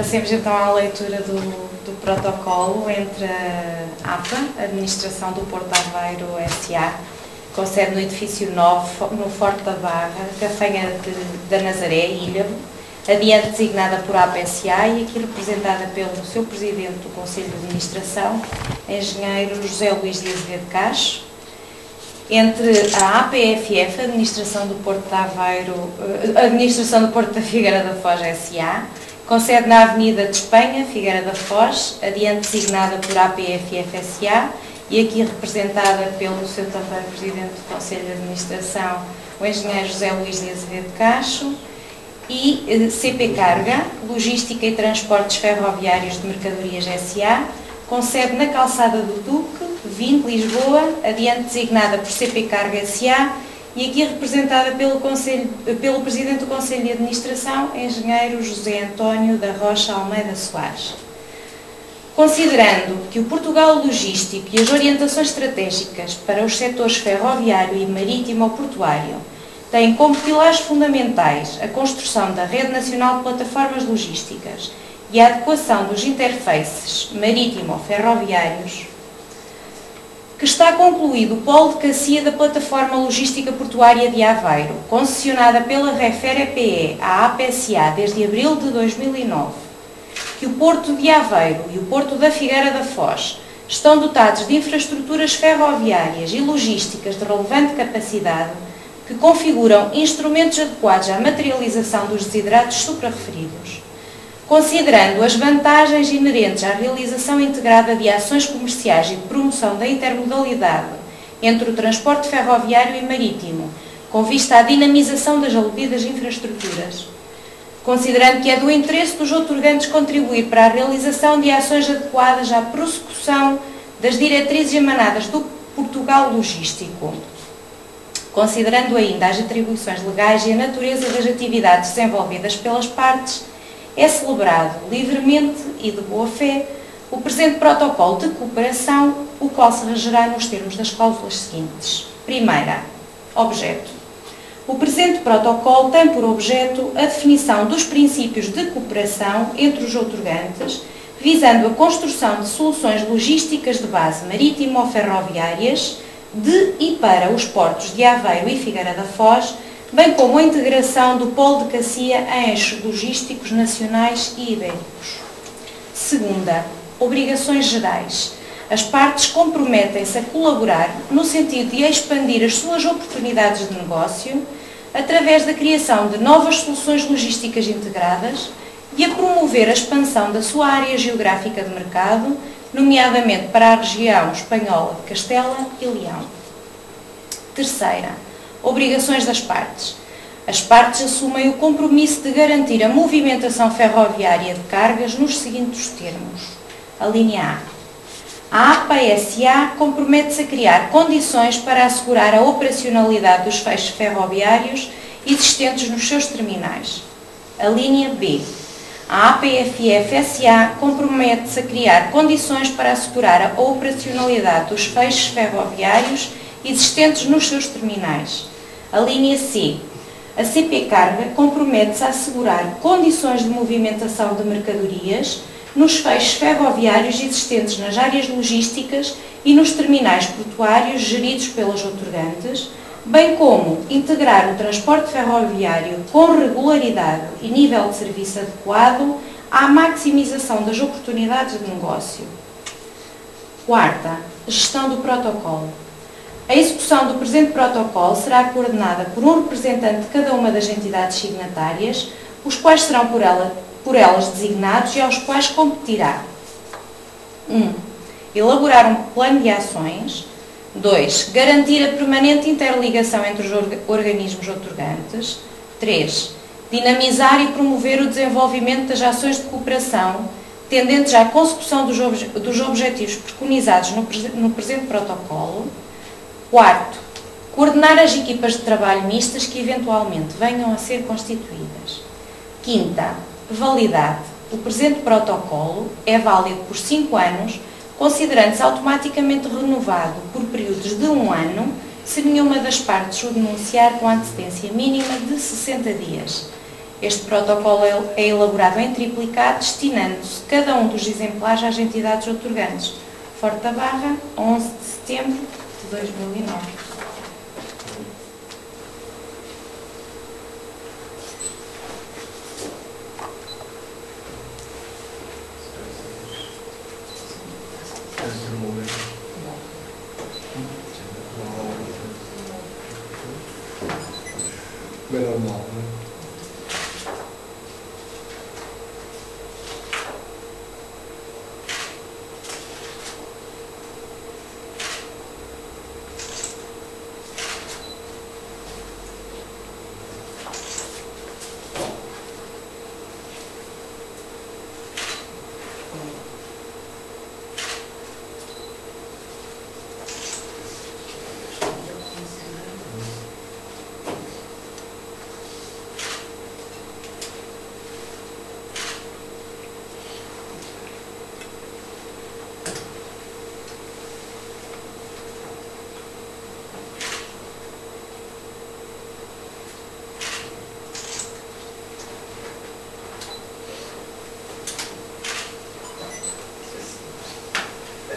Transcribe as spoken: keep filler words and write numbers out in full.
Passemos então à leitura do, do protocolo entre a APA, a Administração do Porto de Aveiro S A, com sede no edifício nove, no Forte da Barra, Cafenha de, da Nazaré, Ílhavo, adiante designada por A P S A e aqui representada pelo seu Presidente do Conselho de Administração, Engenheiro José Luís de Azevedo Cacho, entre a A P F F, Administração do Porto de Aveiro, Administração do Porto da Figueira da Foz S A, com sede na Avenida de Espanha, Figueira da Foz, adiante designada por A P F F S A e aqui representada pelo seu também Presidente do Conselho de Administração, o Engenheiro José Luís de Azevedo Cacho, e C P Carga, Logística e Transportes Ferroviários de Mercadorias S A, com sede na Calçada do Duque, vinte, Lisboa, adiante designada por C P Carga S A e aqui representada pelo, Conselho, pelo Presidente do Conselho de Administração, Engenheiro José António da Rocha Almeida Soares. Considerando que o Portugal Logístico e as orientações estratégicas para os setores ferroviário e marítimo ou portuário têm como pilares fundamentais a construção da Rede Nacional de Plataformas Logísticas e a adequação dos interfaces marítimo-ferroviários, que está concluído o Polo de Cacia da Plataforma Logística Portuária de Aveiro, concessionada pela Refer E P E à A P S A desde abril de dois mil e nove, que o Porto de Aveiro e o Porto da Figueira da Foz estão dotados de infraestruturas ferroviárias e logísticas de relevante capacidade, que configuram instrumentos adequados à materialização dos desiderados suprarreferidos, considerando as vantagens inerentes à realização integrada de ações comerciais e de promoção da intermodalidade entre o transporte ferroviário e marítimo, com vista à dinamização das aludidas infraestruturas, considerando que é do interesse dos outorgantes contribuir para a realização de ações adequadas à prossecução das diretrizes emanadas do Portugal Logístico, considerando ainda as atribuições legais e a natureza das atividades desenvolvidas pelas partes, é celebrado livremente e de boa-fé o presente protocolo de cooperação, o qual se regerá nos termos das cláusulas seguintes. Primeira, objeto. O presente protocolo tem por objeto a definição dos princípios de cooperação entre os outorgantes, visando a construção de soluções logísticas de base marítimo ou ferroviárias, de e para os portos de Aveiro e Figueira da Foz, bem como a integração do Polo de Cacia em eixos logísticos nacionais e ibéricos. Segunda, obrigações gerais. As partes comprometem-se a colaborar no sentido de expandir as suas oportunidades de negócio através da criação de novas soluções logísticas integradas e a promover a expansão da sua área geográfica de mercado, nomeadamente para a região espanhola de Castela e Leão. Terceira, obrigações das partes. As partes assumem o compromisso de garantir a movimentação ferroviária de cargas nos seguintes termos. A linha A. A A P S A compromete-se a criar condições para assegurar a operacionalidade dos feixes ferroviários existentes nos seus terminais. A linha B. A A P F F S A compromete-se a criar condições para assegurar a operacionalidade dos feixes ferroviários existentes nos seus terminais. A linha C. A C P Carga compromete-se a assegurar condições de movimentação de mercadorias nos feixes ferroviários existentes nas áreas logísticas e nos terminais portuários geridos pelos outorgantes, bem como integrar o transporte ferroviário com regularidade e nível de serviço adequado à maximização das oportunidades de negócio. Quarta, gestão do protocolo. A execução do presente protocolo será coordenada por um representante de cada uma das entidades signatárias, os quais serão por, ela, por elas designados e aos quais competirá. um. Elaborar um plano de ações. dois. Garantir a permanente interligação entre os organismos outorgantes. três. Dinamizar e promover o desenvolvimento das ações de cooperação, tendentes à consecução dos, obje dos objetivos preconizados no, pre no presente protocolo. quatro. Coordenar as equipas de trabalho mistas que eventualmente venham a ser constituídas. cinco. Validade. O presente protocolo é válido por cinco anos, considerando-se automaticamente renovado por períodos de um ano, se nenhuma das partes o denunciar com antecedência mínima de sessenta dias. Este protocolo é elaborado em triplicado, destinando-se cada um dos exemplares às entidades outorgantes. Forte da Barra, onze de setembro de dois mil e nove. Bem normal, não é?